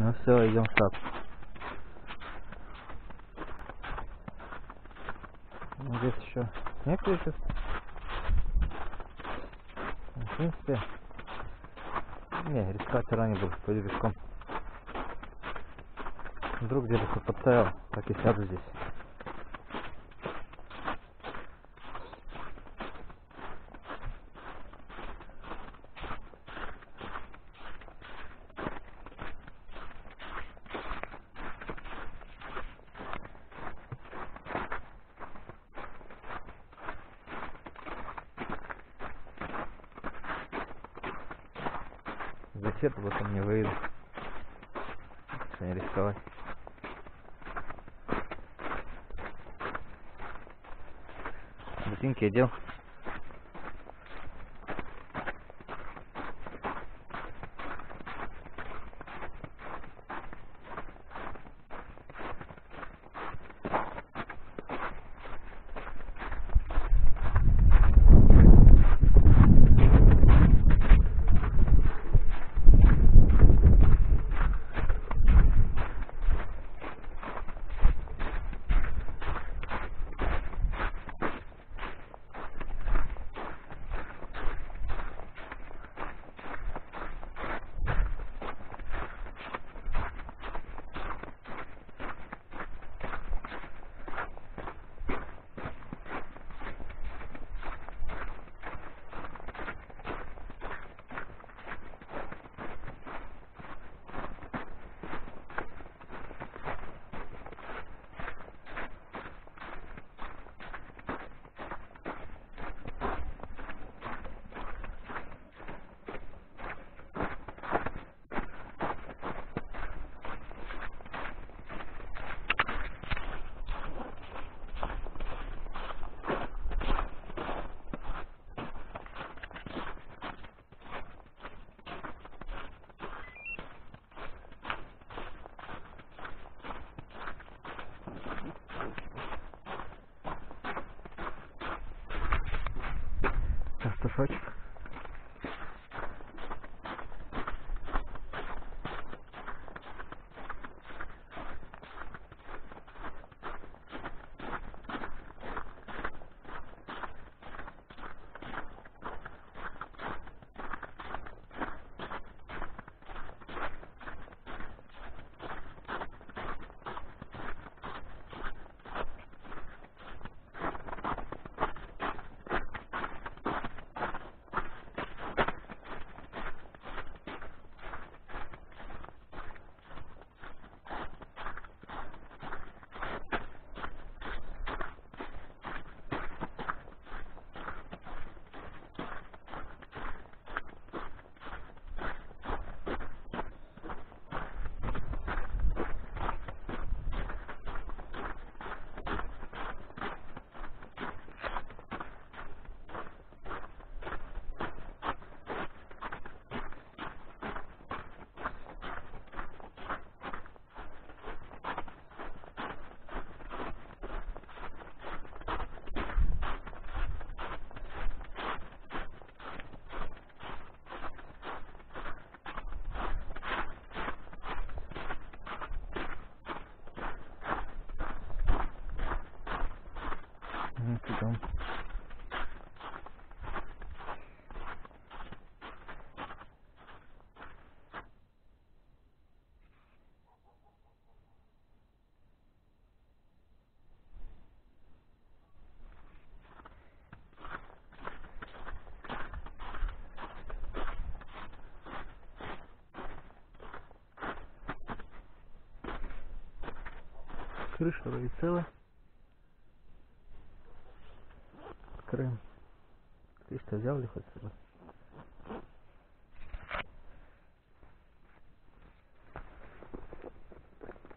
Ну все, идем в сад. Здесь еще снег лежит. В принципе, не, рисковать ранее буду, пойду пешком. Вдруг где-то кто подставил, так и сяду здесь. Зачем вот он не выйдет? Лучше не рисковать. Ботинки одел. Пастушочек. Крыша вроде целая. Крым. Ты что, взял ли хоть сюда?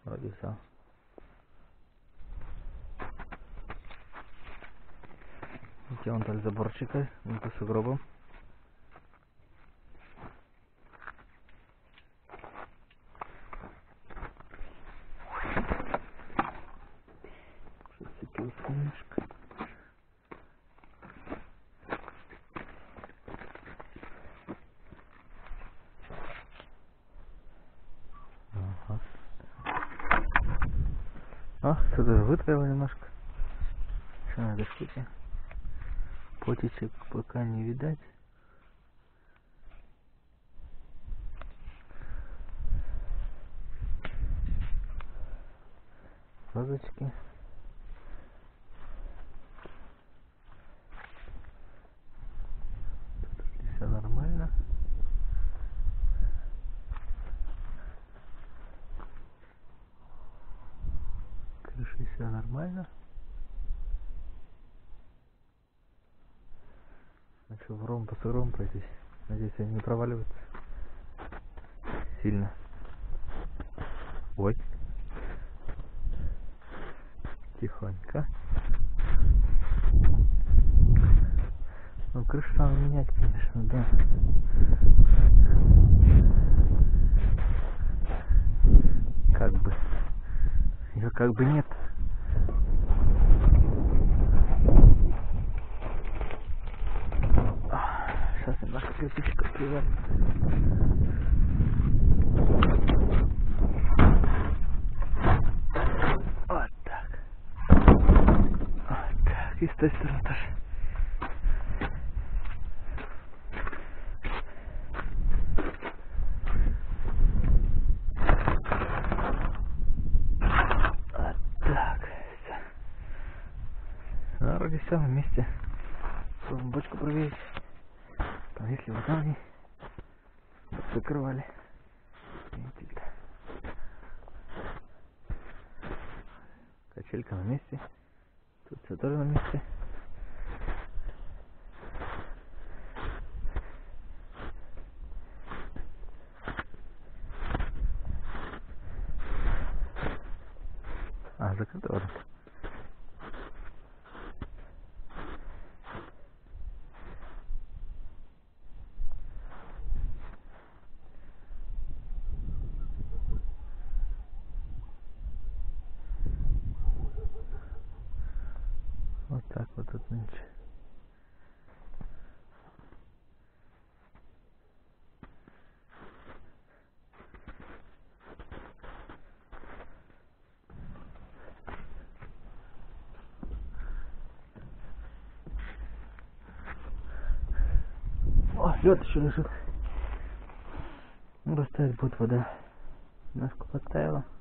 Вроде взял. Где он там заборчика? Вон по сугробам. О, сюда вытравил немножко. Все на доске. Потечек пока не видать. Лазочки. Все нормально. Крыши все нормально. Хочу в ром по сыром пройтись. Надеюсь, они не проваливаются сильно. Ой. Тихонько. Ну, крышу надо менять, конечно, да. Как бы. Ее как бы нет. Сейчас немножко кирпичик открываем. Вот так. Вот так. И с той стороны тоже. Вместе бочку проверить, там если вот они закрывали, качелька на месте, тут все тоже на месте, а закрыто. Вот так вот тут нынче. О, лед еще лежит. Ну, растает будет вода. Ножку подставила.